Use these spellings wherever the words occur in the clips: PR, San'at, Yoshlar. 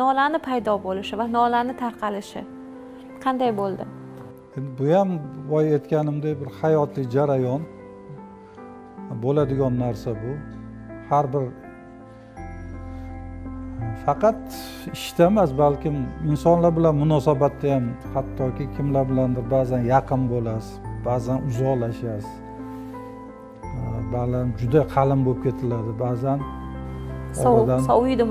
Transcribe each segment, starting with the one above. nolani paydo bo'lishi va nolani tarqalishi qanday bo'ldi? Bu ham voy aytganimdek bir hayotli jarayon bo'ladigan narsa bu. Har bir faqat ishda emas, balkim insonlar bilan munosabatda ham, hattoki kimlar bilandir ba'zan yaqin bo'lasiz, ba'zan uzoqlashasiz. Ba'zan juda qalin bo'lib ketiladi, ba'zan sovuqda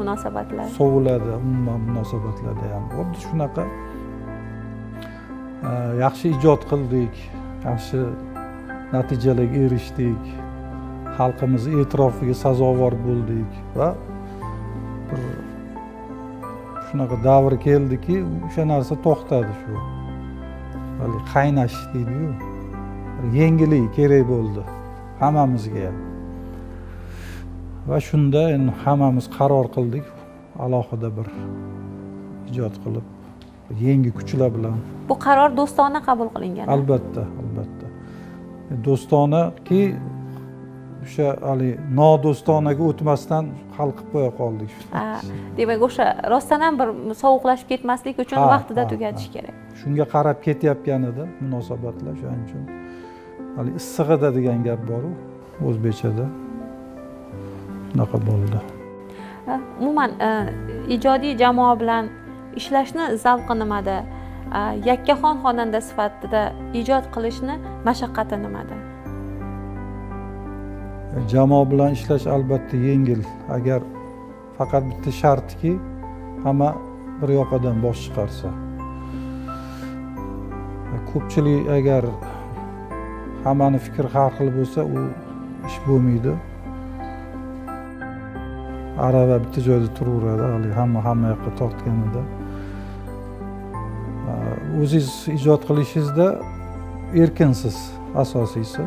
munosabatlar. Sovuqladi, umuman munosabatlarda ham. Xuddi shunaqa yaxshi ijod qildik, yaxshi natijalarga erishdik. Xalqimiz e'tirofiga sazovor bo'ldik va bir shunaqa davr keldiki, o'sha narsa to'xtadi shu. Hali qaynash deydi-ku. Yengillik kerak bo'ldi hammamizga. Va shunda endi hammamiz qaror qildik, alohida bir ijod qilib, yangi kuchlar bilan. Bu qaror do'stona qabul qilingan. Albatta, albatta. Do'stona ki o'sha hali nodo'stonaga o'tmasdan hal qilib qo'ya qoldik. Demak, o'sha rostdan ham bir sovuqlashib ketmaslik uchun vaqtida tugatish kerak. Shunga qarab ketyapgan edi munosabatlar, shuning uchun hali issig'ida degan gap bor-ku o'zbekchada. Naqa bo'ldi. Umuman ijodiy jamoa bilan ishlashni zavqi nimada? Yakkaxon xonanda sifatida ijod qilishni mashaqqati nimada? Jamoa bilan ishlash albatta yengil. Agar faqat bitta shartki, hamma bir yoqadan bosh chiqarsa. Ko'pchilik agar hammaning fikri har xil bo'lsa, u ish bo'lmaydi. Araba bitta joyda turaveradi, hali hamma yoqqa tortganida. O'zingiz ijod qilishingizda erkinsiz, asosiysi.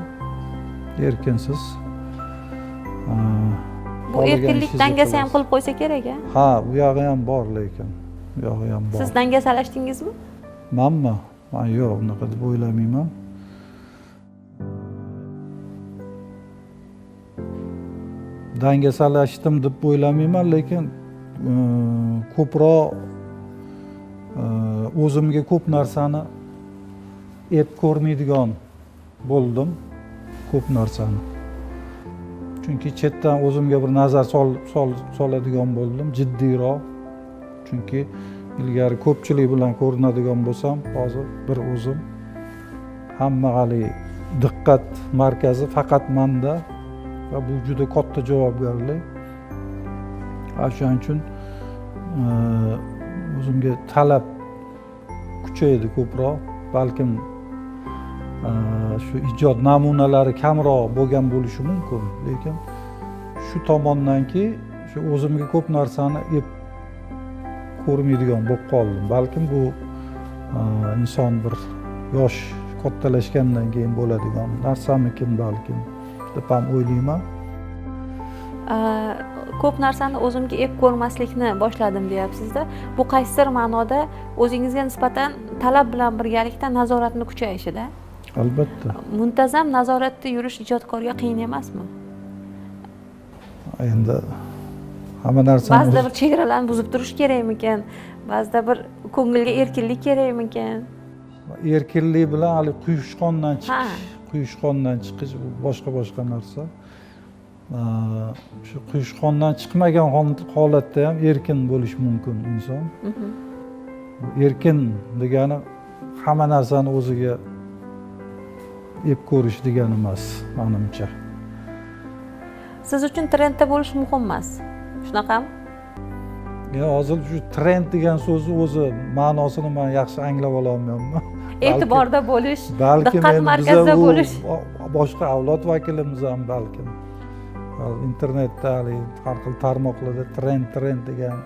Erkinsiz. Bu erkinlik dangasa ham qilib qo'ysa kerak-a? Ha, bu yog'i ham bor lekin. Bu yog'i ham bor. Siz dangasalashdingizmi? Menmi? Men yo'q, unaqa deb o'ylamayman. Dangasalashdim deb o'ylamayman, lekin ko'proq o'zimga ko'p narsani aytib ko'rmaydigan bo'ldim, ko'p narsani. Chunki chetdan o'zimga bir nazar soladigan bo'ldim, jiddiyroq. Chunki ilgari ko'pchilik bilan ko'rinadigan bo'lsam, hozir bir o'zim. Hamma hali diqqat markazi faqat menda. Va bu juda katta javobgarlik. Shuning uchun o'zimga talab kuchaydi ko'proq. Balkim shu ijod namunalari kamroq bo'lgan bo'lishi mumkin, lekin shu tomondanki shu o'zimga ko'p narsani ko'rmaydigan bo'lib qoldim. Balkim bu inson bir yosh kattalashgandan keyin bo'ladigan narsamikin balkim. Depam o'ylayman. Ko'p narsani o'zimga ep ko'rmaslikni boshladim deyapsiz-da. Bu qaysidir ma'noda o'zingizga nisbatan talab bilan birgalikda nazoratni kuchayishida. Albatta. Muntazam nazoratda yurish ijodkorga qiyin emasmi? Endi hamma narsani ba'zida bir chegaralarni buzib turish kerakmikan, ba'zida bir ko'ngilga erkinlik kerakmikan. Erkinlik bilan hali quyushqondan chiqish. Quyushqondan chiqish boshqa narsa. Shu quyushqondan chiqmagan holatda ham erkin bo'lish mumkin inson. Erkin degani hamma narsani o'ziga ep ko'rish degani emas, menimcha. Siz uchun trendda bo'lish muhim emas. Shunaqami? Ya hozir shu trend degan so'zni o'zi ma'nosini men yaxshi anglab ola olmayapman. E'tiborda bo'lish, diqqat markazida bo'lish. Boshqa avlod vakilimiz ham balkim internetda har xil tarmoqlarda trend degan.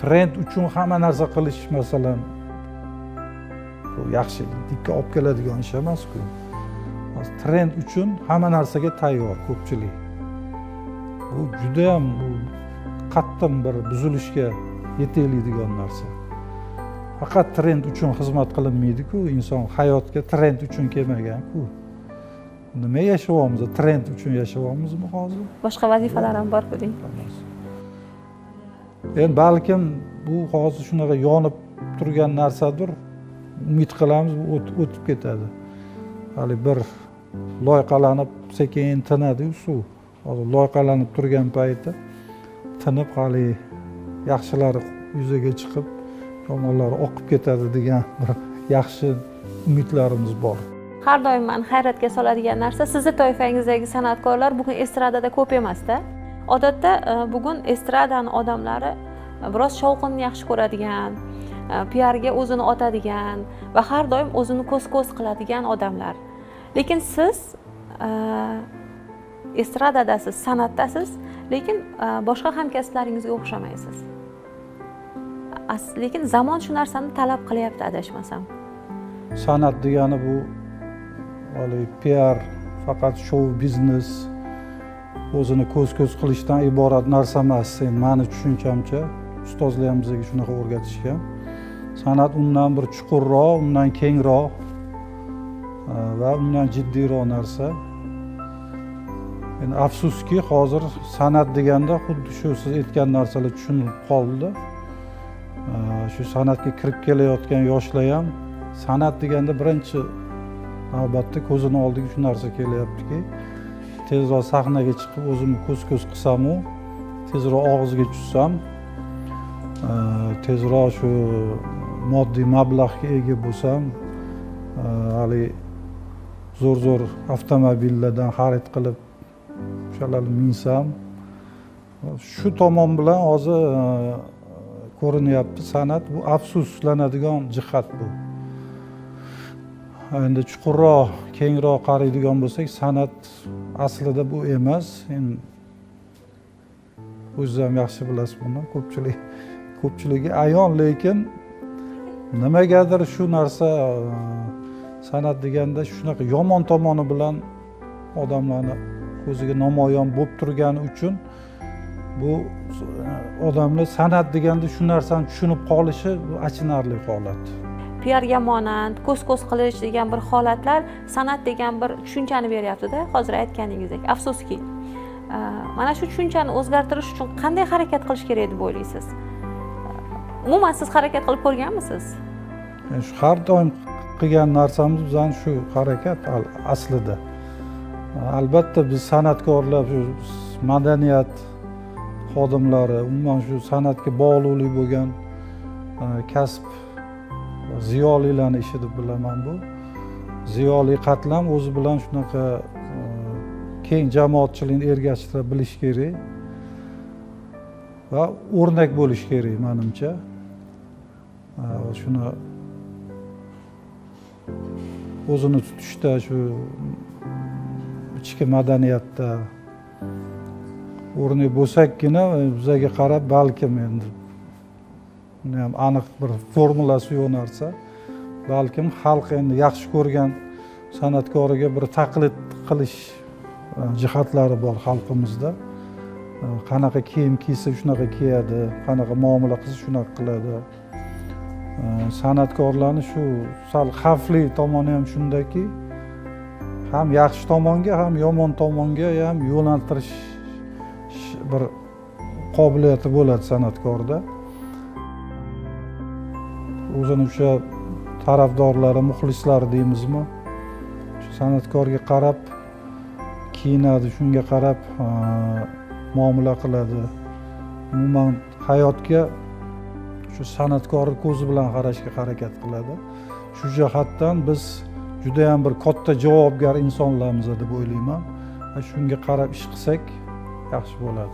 Trend uchun hamma narsa qilish masalan bu yaxshi dikka olib keladigan ish emas-ku. Trend uchun hamma narsaga tayyor ko'pchilik. Bu juda ham qattiq bir buzilishga yetaklaydigan narsa. Faqat trend uchun xizmat qilinmaydi-ku, inson hayotga trend uchun kelmagan-ku. Nima yashayapmiz? Trend uchun yashayapmizmi hozir? Boshqa vazifalar ham bor-ku deng. Yani balkim bu hozir shunaqa yonib turgan narsadir. Umid qilamiz o'tib ketadi. Hali bir loyqalanib sekin tinadi suv. Hozir loyqalanib turgan paytda tinib hali yaxshilari yuzaga chiqib, yomonlari oqib ketadi degan bir yaxshi umidlarimiz bor. Har doim men hayratga soladigan narsa, sizni toifangizdagi san'atkorlar bugun estradada ko'p emas-da. Odatda bugun estradaning odamlari biroz shovqinni yaxshi ko'radigan, PR'ga o'zini otadigan va har doim o'zini ko'z-ko'z qiladigan odamlar. Lekin siz estradadasiz, san'atdasiz, lekin boshqa hamkasblaringizga o'xshamaysiz. Lekin zamon shu narsani talab qilyapti, adashmasam. San'at degani bu hali PR faqat show biznes o'zini ko'z-ko'z qilishdan iborat narsa emas. Meni tushunchamcha ustozlar bizga shunaqa o'rgatishgan. San'at undan bir chuqurroq, undan kengroq va undan jiddiyroq narsa. Endi afsuski hozir san'at deganda xuddi shu siz aytgan narsalar tushunib qoldi. Shu san'atga kirib kelayotgan yoshlar ham san'at deganda birinchi albatta ko'zini oldiga shu narsa kelyaptiki, tezroq sahnaga chiqib o'zimni ko'z-ko'z qilsam, tezroq og'izga tushsam, tezroq shu moddiy mablag'ga ega bo'lsam, hali zo'r-zo'r avtomobillardan xarid qilib o'shalarni minsam, shu tomon bilan hozir ko'rinyapti san'at. Bu afsuslanadigan jihat bu. Endi chuqurroq, kengroq qaraydigan bo'lsak, san'at aslida bu emas. Endi o'zingiz ham yaxshi bilasiz buni. Ko'pchiligi ayon, lekin nimagadir shu narsa san'at deganda shunaqa yomon tomoni bilan odamlarni ko'ziga namoyon bo'lib turgani uchun bu odamlar san'at deganda shu narsani tushunib qolishi achinarli holat. PR'ga monand, ko'z-ko'z qilish degan bir holatlar san'at degan bir tushunchani beryapti-da, hozir aytganingizdek. Afsuski, mana shu tushunchani o'zgartirish uchun qanday harakat qilish kerak deb o'ylaysiz? Umuman siz harakat qilib ko'rganmisiz? Shu har doim qilgan narsamiz bizning shu harakat aslida. Albatta biz san'atkorlar, madaniyat xodimlari, umuman shu san'atga bog'liq bo'lgan kasb ziyolilarni ishi deb bilaman bu. Ziyoli qatlam o'zi bilan shunaqa keng jamoatchilikni ergashtira bilish kerak va o'rnak bo'lish kerak menimcha. Shuni o'zini tutishda, shu ichki madaniyatda o'rnak bo'lsakgina bizga qarab balkim endi ham aniq bir formulasi yo'q narsa. Balkim xalq endi yaxshi ko'rgan san'atkoriga bir taqlid qilish jihatlari bor xalqimizda. Qanaqa kiyim kiysa shunaqa kiyadi, qanaqa muomala qilsa shunaqa qiladi. San'atkorlarni shu sal xavfli tomoni ham shundaki, ham yaxshi tomonga, ham yomon tomonga ham yo'lantirish bir qobiliyati bo'ladi san'atkorda. O'zini o'sha tarafdorlari, muxlislari deymizmi? San'atkorga qarab kiyinadi, shunga qarab muomala qiladi. Umuman hayotga shu san'atkorning ko'zi bilan qarashga harakat qiladi. Shu jihatdan biz juda ham bir katta javobgar insonlarmiz deb o'ylayman. Shunga qarab ish qilsak yaxshi bo'ladi.